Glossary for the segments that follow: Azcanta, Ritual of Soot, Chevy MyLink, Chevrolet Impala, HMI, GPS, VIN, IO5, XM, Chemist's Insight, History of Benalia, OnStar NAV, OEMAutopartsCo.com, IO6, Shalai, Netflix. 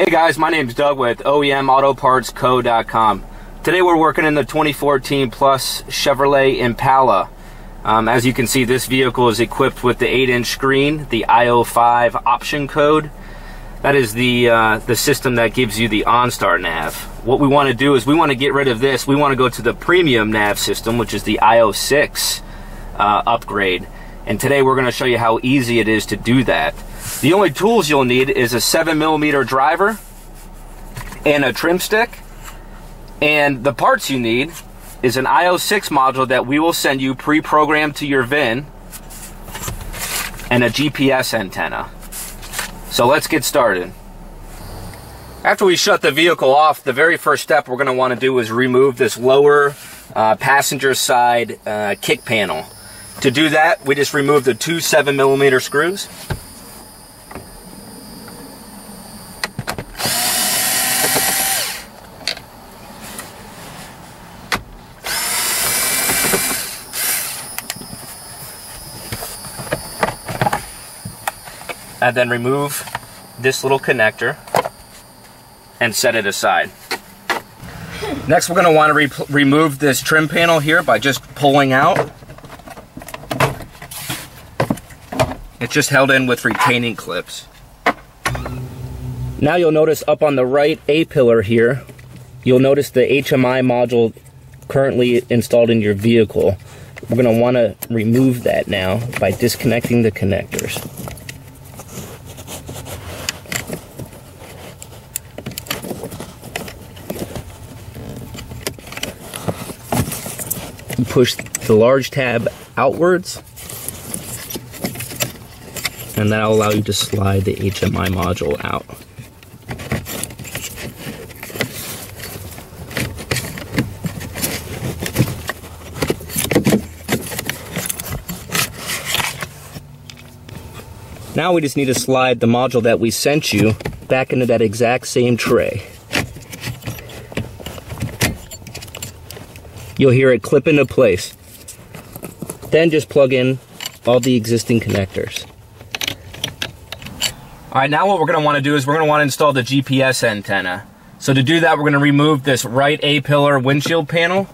Hey guys, my name's Doug with OEMAutopartsCo.com. Today we're working in the 2014 Plus Chevrolet Impala. As you can see, this vehicle is equipped with the 8-inch screen, the IO5 option code. That is the system that gives you the OnStar NAV. What we want to do is we want to get rid of this. We want to go to the premium NAV system, which is the IO6 upgrade. And today we're going to show you how easy it is to do that. The only tools you'll need is a 7mm driver and a trim stick, and the parts you need is an IO6 module that we will send you pre-programmed to your VIN and a GPS antenna. So let's get started. After we shut the vehicle off, the very first step we're going to want to do is remove this lower passenger side kick panel. To do that, we just remove the two 7mm screws. And then remove this little connector and set it aside. Next, we're going to want to remove this trim panel here by just pulling out. It's just held in with retaining clips. Now you'll notice up on the right A-pillar here, you'll notice the HMI module currently installed in your vehicle. We're going to want to remove that now by disconnecting the connectors. Push the large tab outwards, and that'll allow you to slide the HMI module out. Now we just need to slide the module that we sent you back into that exact same tray. You'll hear it clip into place. Then just plug in all the existing connectors. All right, now what we're gonna wanna do is we're gonna wanna install the GPS antenna. So to do that, we're gonna remove this right A-pillar windshield panel.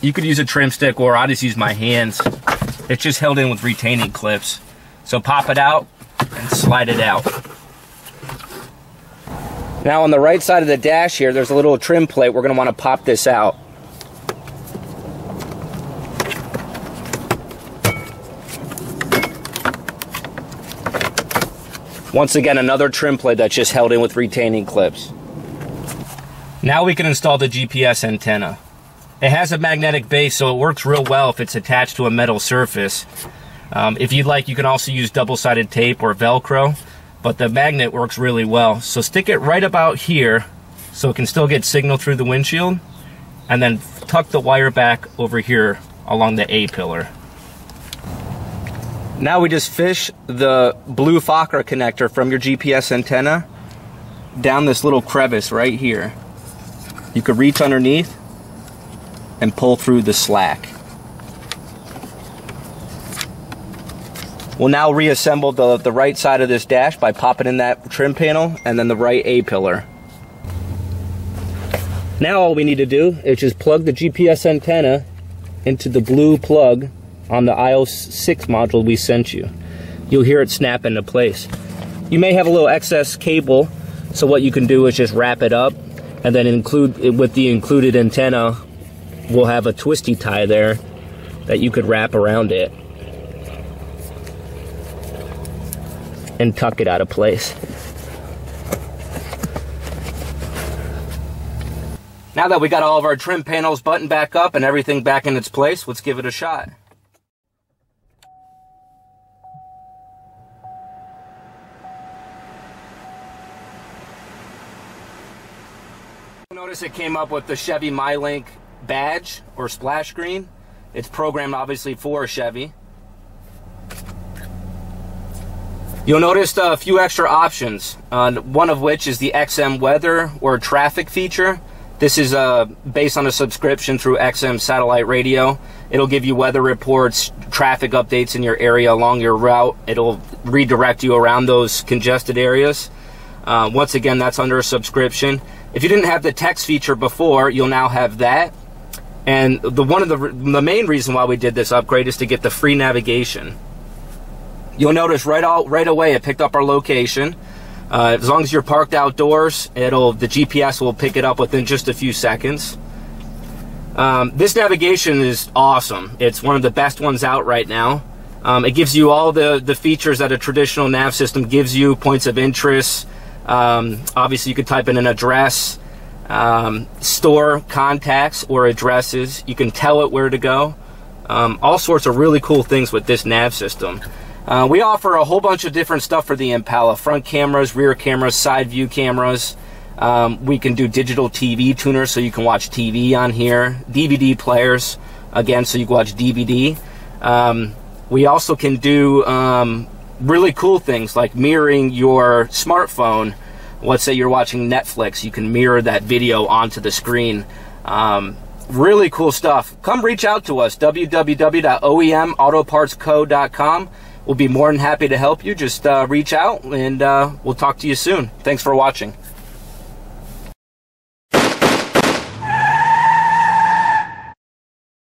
You could use a trim stick, or I just use my hands. It's just held in with retaining clips. So pop it out and slide it out. Now on the right side of the dash here, there's a little trim plate. We're going to want to pop this out. Once again, another trim plate that's just held in with retaining clips. Now we can install the GPS antenna. It has a magnetic base, so it works real well if it's attached to a metal surface. If you'd like, you can also use double-sided tape or Velcro. But the magnet works really well. So stick it right about here so it can still get signal through the windshield, and then tuck the wire back over here along the A-pillar. Now we just fish the blue Fokker connector from your GPS antenna down this little crevice right here. You could reach underneath and pull through the slack. We'll now reassemble the right side of this dash by popping in that trim panel and then the right A-pillar. Now all we need to do is just plug the GPS antenna into the blue plug on the IO6 module we sent you. You'll hear it snap into place. You may have a little excess cable, so what you can do is just wrap it up and then include it with the included antenna. We'll have a twisty tie there that you could wrap around it and tuck it out of place. Now that we got all of our trim panels buttoned back up and everything back in its place, let's give it a shot. Notice it came up with the Chevy MyLink badge or splash screen. It's programmed obviously for Chevy. You'll notice a few extra options, one of which is the XM weather or traffic feature. This is based on a subscription through XM satellite radio. It'll give you weather reports, traffic updates in your area along your route. It'll redirect you around those congested areas. Once again, that's under a subscription. If you didn't have the text feature before, you'll now have that. And one of the main reason why we did this upgrade is to get the free navigation. You'll notice right away it picked up our location. As long as you're parked outdoors, the GPS will pick it up within just a few seconds. This navigation is awesome. It's one of the best ones out right now. It gives you all the features that a traditional nav system gives you: points of interest. Obviously, you could type in an address, store contacts or addresses. You can tell it where to go. All sorts of really cool things with this nav system. We offer a whole bunch of different stuff for the Impala: front cameras, rear cameras, side view cameras. We can do digital TV tuners, so you can watch TV on here. DVD players, again, so you can watch DVD. We also can do really cool things like mirroring your smartphone. Let's say you're watching Netflix, you can mirror that video onto the screen. Really cool stuff. Come reach out to us, www.OEMAutopartsCo.com. We'll be more than happy to help you. Just reach out, and we'll talk to you soon. Thanks for watching.